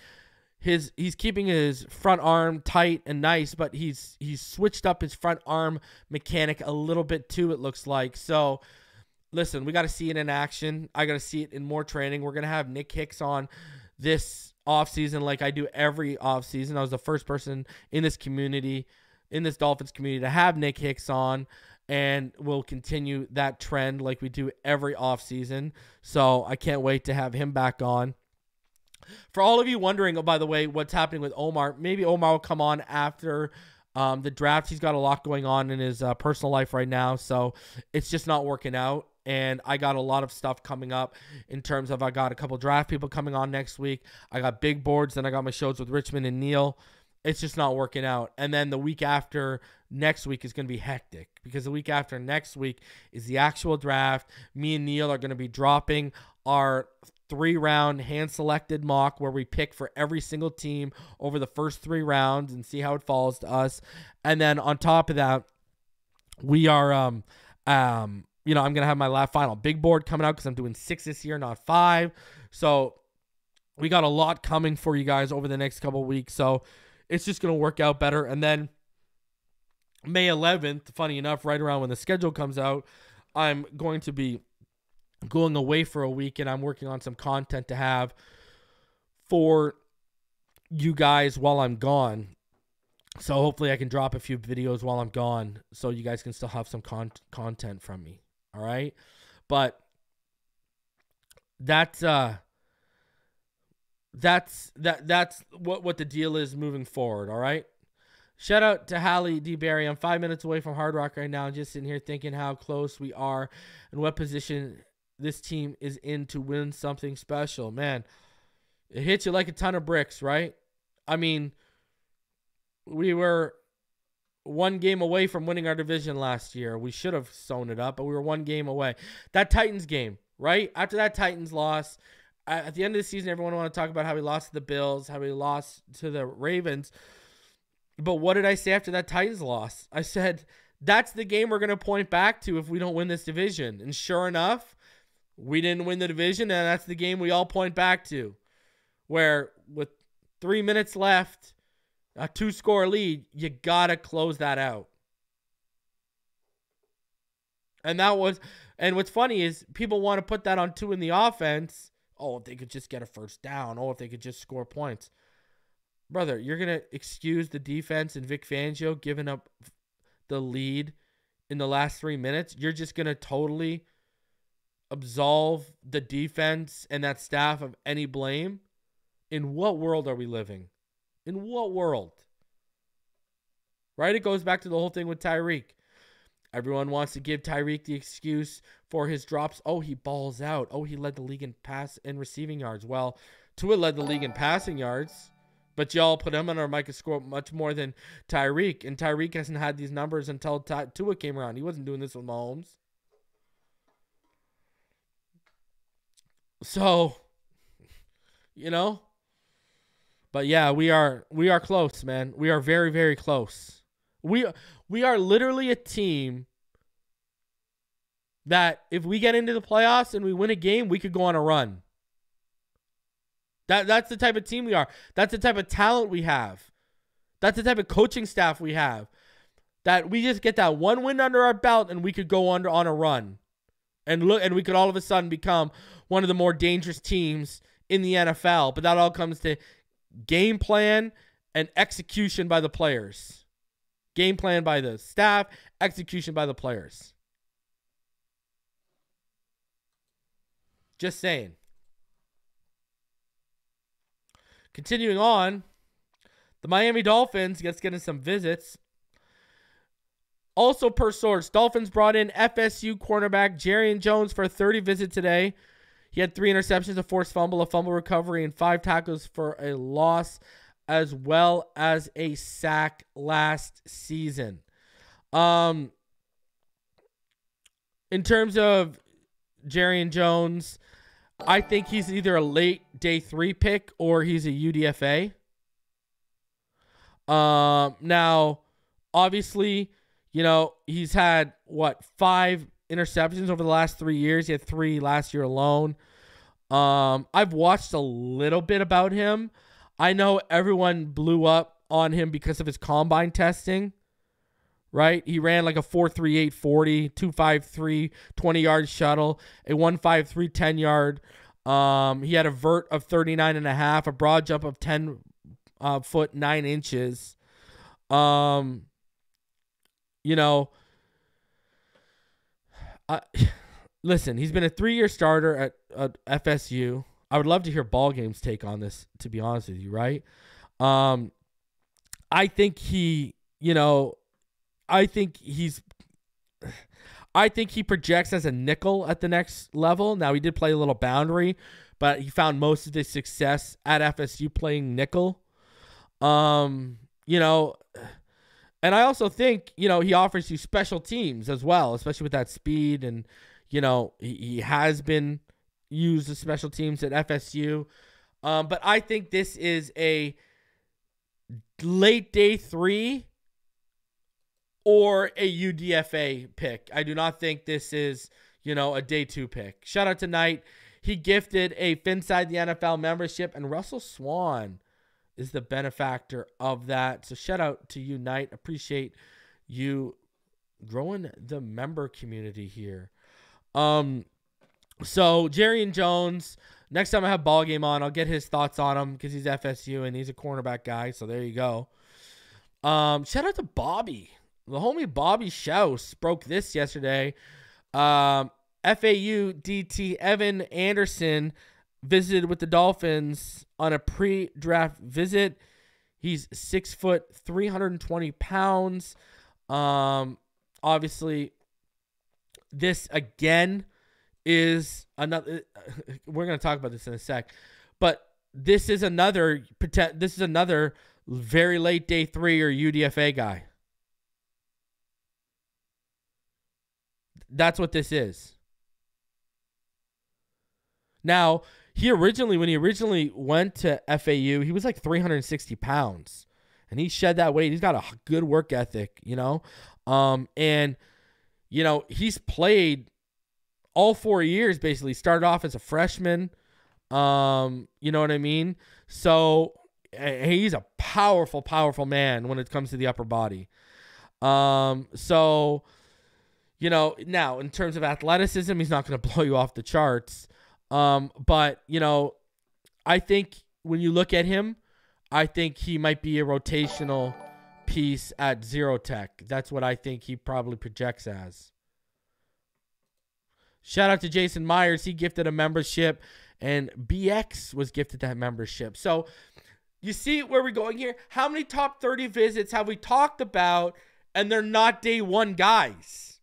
his, he's keeping his front arm tight and nice, but he's he's switched up his front arm mechanic a little bit too, it looks like. So, listen, we got to see it in action. I got to see it in more training. We're going to have Nick Hicks on this offseason like I do every offseason. I was the first person in this community, in this Dolphins community, to have Nick Hicks on, and we'll continue that trend like we do every offseason. So, I can't wait to have him back on. For all of you wondering, oh, by the way, what's happening with Omar, maybe Omar will come on after um, the draft. He's got a lot going on in his uh, personal life right now, so it's just not working out. And I got a lot of stuff coming up in terms of, I got a couple draft people coming on next week. I got big boards, then I got my shows with Richmond and Neil. It's just not working out. And then the week after next week is going to be hectic, because the week after next week is the actual draft. Me and Neil are going to be dropping our three round hand-selected mock, where we pick for every single team over the first three rounds and see how it falls to us. And then on top of that, we are, um, um, you know, I'm gonna have my last final big board coming out, because I'm doing six this year, not five. So we got a lot coming for you guys over the next couple of weeks. So it's just gonna work out better. And then May eleventh, funny enough, right around when the schedule comes out, I'm going to be going away for a week, and I'm working on some content to have for you guys while I'm gone. So hopefully I can drop a few videos while I'm gone, so you guys can still have some con content from me. All right. But that's, uh, that's, that, that's what, what the deal is moving forward. All right. Shout out to Hallie D. Berry. I'm five minutes away from Hard Rock right now. I'm just sitting here thinking how close we are and what position this team is in to win something special. Man, it hits you like a ton of bricks, right? I mean, we were one game away from winning our division last year. We should have sewn it up, but we were one game away. That Titans game, right? After that Titans loss, at the end of the season, everyone wanted to talk about how we lost to the Bills, how we lost to the Ravens. But what did I say after that Titans loss? I said, that's the game we're going to point back to if we don't win this division. And sure enough, we didn't win the division, and that's the game we all point back to, where with three minutes left, a two score lead, you got to close that out. And that was, and what's funny is people want to put that on two in the offense. Oh, if they could just get a first down. Oh, if they could just score points. Brother, you're going to excuse the defense and Vic Fangio giving up the lead in the last three minutes? You're just going to totally absolve the defense and that staff of any blame In what world are we living? In what world? Right? It goes back to the whole thing with Tyreek. Everyone wants to give Tyreek the excuse for his drops. Oh, he balls out. Oh, he led the league in pass and receiving yards. Well, Tua led the league in passing yards, but y'all put him on our microscope much more than Tyreek. And Tyreek hasn't had these numbers until Tua came around. He wasn't doing this with Mahomes. So, you know, but yeah, we are, we are close, man. We are very, very close. We, we are literally a team that if we get into the playoffs and we win a game, we could go on a run. That, that's the type of team we are. That's the type of talent we have. That's the type of coaching staff we have, that we just get that one win under our belt and we could go under on a run. And look, and we could all of a sudden become one of the more dangerous teams in the N F L. But that all comes to game plan and execution by the players. Game plan by the staff, execution by the players. Just saying. Continuing on, the Miami Dolphins gets getting some visits. Also per source, Dolphins brought in F S U cornerback Jarrian Jones for a thirty visit today. He had three interceptions, a forced fumble, a fumble recovery, and five tackles for a loss, as well as a sack last season. Um, in terms of Jarrian Jones, I think he's either a late day three pick or he's a U D F A. Um, now, obviously, you know, he's had, what, five interceptions over the last three years. He had three last year alone. Um, I've watched a little bit about him. I know everyone blew up on him because of his combine testing, right? He ran like a four three eight forty, two five three, twenty-yard shuttle, a one five three, ten-yard. Um, he had a vert of thirty-nine and a half, a broad jump of ten uh, foot, nine inches. Um... You know, uh, listen, he's been a three-year starter at, at F S U. I would love to hear Ball Game's take on this, to be honest with you, right? Um, I think he, you know, I think he's, I think he projects as a nickel at the next level. Now, he did play a little boundary, but he found most of his success at F S U playing nickel. Um, you know... And I also think, you know, he offers you special teams as well, especially with that speed. And, you know, he, he has been used as special teams at F S U. Um, but I think this is a late day three or a U D F A pick. I do not think this is, you know, a day two pick. Shout out tonight. He gifted a Finside the N F L membership, and Russell Swan is the benefactor of that. So shout out to you, Knight. Appreciate you growing the member community here. Um, so Jarrian Jones, next time I have Ball Game on, I'll get his thoughts on him because he's F S U and he's a cornerback guy. So there you go. Um, shout out to Bobby. The homie Bobby Shouse broke this yesterday. Um, F A U D T Evan Anderson visited with the Dolphins on a pre-draft visit. He's six foot, three hundred twenty pounds. Um, obviously, this again is another. We're going to talk about this in a sec, but this is another. This is another very late day three or U D F A guy. That's what this is. Now, he originally, when he originally went to F A U, he was like three hundred sixty pounds, and he shed that weight. He's got a good work ethic, you know, um, and, you know, he's played all four years, basically started off as a freshman. Um, you know what I mean? So he's a powerful, powerful man when it comes to the upper body. Um, so, you know, now in terms of athleticism, he's not going to blow you off the charts. Um, but you know, I think when you look at him, I think he might be a rotational piece at Zero Tech. That's what I think he probably projects as. Shout out to Jason Myers. He gifted a membership, and B X was gifted that membership. So you see where we're going here? How many top thirty visits have we talked about, and they're not day one guys?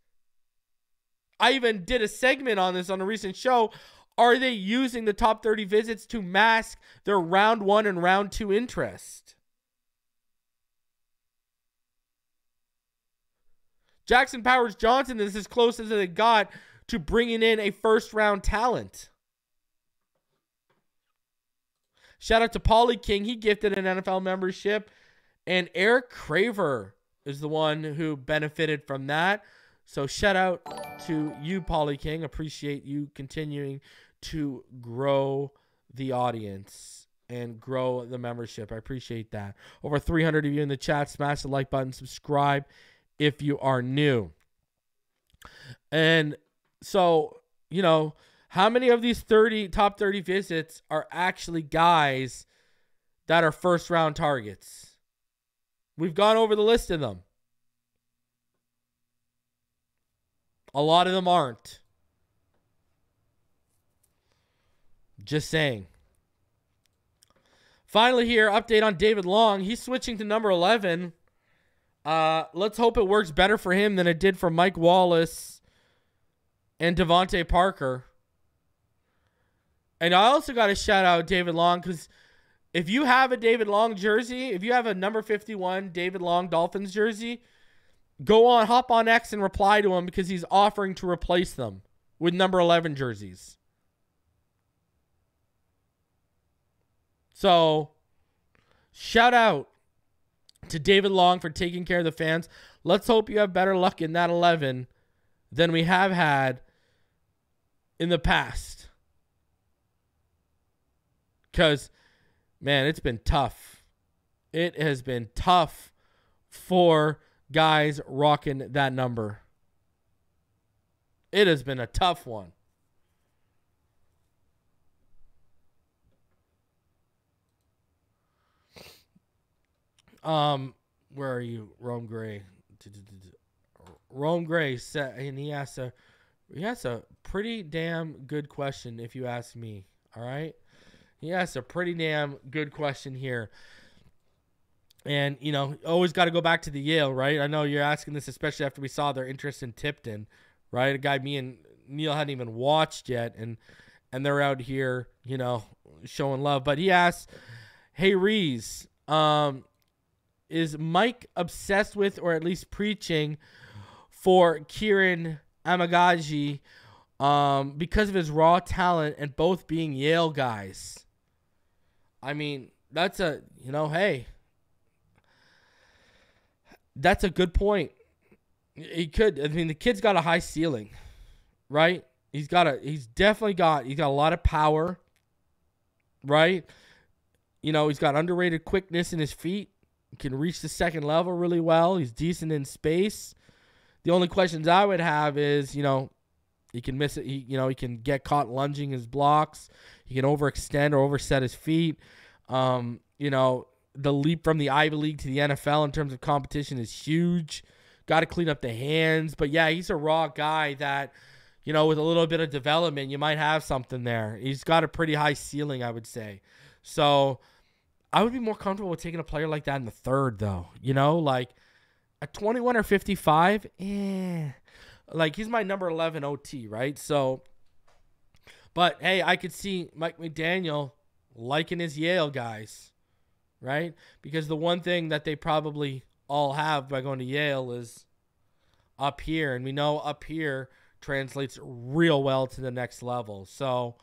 I even did a segment on this on a recent show. Are they using the top thirty visits to mask their round one and round two interest? Jackson Powers-Johnson is as close as it got to bringing in a first-round talent. Shout out to Paulie King. He gifted an N F L membership. And Eric Craver is the one who benefited from that. So shout out to you, Paulie King. Appreciate you continuing to grow the audience and grow the membership. I appreciate that. Over three hundred of you in the chat. Smash the like button. Subscribe if you are new. And so, you know, how many of these thirty top thirty visits are actually guys that are first round targets? We've gone over the list of them. A lot of them aren't. Just saying. Finally here, update on David Long. He's switching to number eleven. Uh, let's hope it works better for him than it did for Mike Wallace and Devontae Parker. And I also got to shout out David Long, because if you have a David Long jersey, if you have a number fifty-one David Long Dolphins jersey, go on, hop on X and reply to him, because he's offering to replace them with number eleven jerseys. So, shout out to David Long for taking care of the fans. Let's hope you have better luck in that eleven than we have had in the past. Because, man, it's been tough. It has been tough for guys rocking that number. It has been a tough one. Um, where are you, Rome Gray? Rome Gray said, and he asked a, he asked a pretty damn good question. If you ask me, all right. He asked a pretty damn good question here. And, you know, always got to go back to the Yale, right? I know you're asking this, especially after we saw their interest in Tipton, right? A guy me and Neil hadn't even watched yet, and and they're out here, you know, showing love. But he asked, hey, Reese, um, is Mike obsessed with or at least preaching for Kieran Amagaji um, because of his raw talent and both being Yale guys? I mean, that's a, you know, hey. That's a good point. He could. I mean, the kid's got a high ceiling, right? He's got a. He's definitely got. He's got a lot of power, right? You know, he's got underrated quickness in his feet. He can reach the second level really well. He's decent in space. The only questions I would have is, you know, he can miss it. He, you know, he can get caught lunging his blocks. He can overextend or overset his feet. Um, you know. The leap from the Ivy League to the N F L in terms of competition is huge. Got to clean up the hands. But, yeah, he's a raw guy that, you know, with a little bit of development, you might have something there. He's got a pretty high ceiling, I would say. So I would be more comfortable with taking a player like that in the third, though. You know, like a twenty-one or fifty-five, eh. Like, he's my number eleven O T, right? So, but, hey, I could see Mike McDaniel liking his Yale guys. Right? Because the one thing that they probably all have by going to Yale is up here. And we know up here translates real well to the next level. So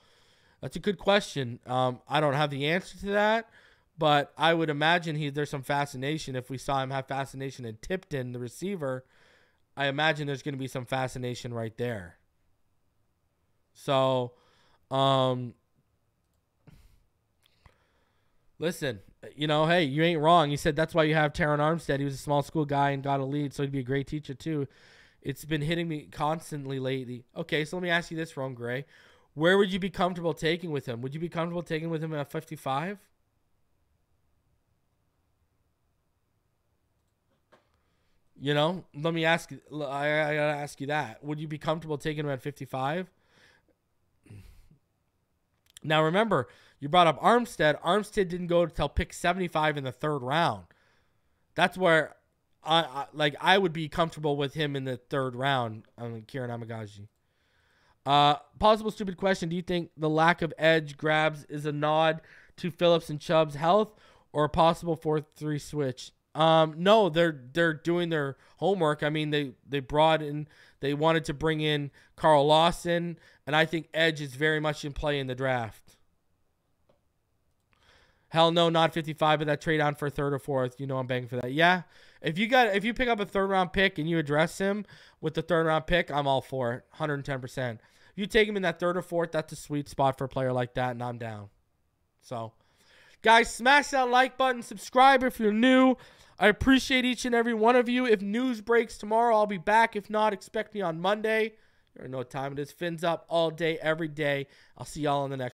that's a good question. Um, I don't have the answer to that, but I would imagine he, there's some fascination. If we saw him have fascination in Tipton, the receiver, I imagine there's going to be some fascination right there. So, um, listen. You know, hey, you ain't wrong. He said that's why you have Taron Armstead. He was a small school guy and got a lead, so he'd be a great teacher too. It's been hitting me constantly lately. Okay, so let me ask you this, Ron Gray. Where would you be comfortable taking with him? Would you be comfortable taking with him at fifty-five? You know, let me ask, I gotta ask you that. Would you be comfortable taking him at fifty-five? Now, remember, you brought up Armstead. Armstead didn't go until pick seventy-five in the third round. That's where I, I like I would be comfortable with him in the third round on like Kieran Amagaji. Uh, possible stupid question. Do you think the lack of edge grabs is a nod to Phillips and Chubb's health or a possible four three switch? Um, no, they're they're doing their homework. I mean, they they brought in, they wanted to bring in Carl Lawson, and I think edge is very much in play in the draft. Hell no, not fifty-five, but that trade down for third or fourth. You know I'm banging for that. Yeah, if you got if you pick up a third round pick and you address him with the third round pick, I'm all for it, one hundred ten percent. If you take him in that third or fourth, that's a sweet spot for a player like that, and I'm down. So, guys, smash that like button, subscribe if you're new. I appreciate each and every one of you. If news breaks tomorrow, I'll be back. If not, expect me on Monday. You already know what time it is. Fins up all day, every day. I'll see y'all in the next.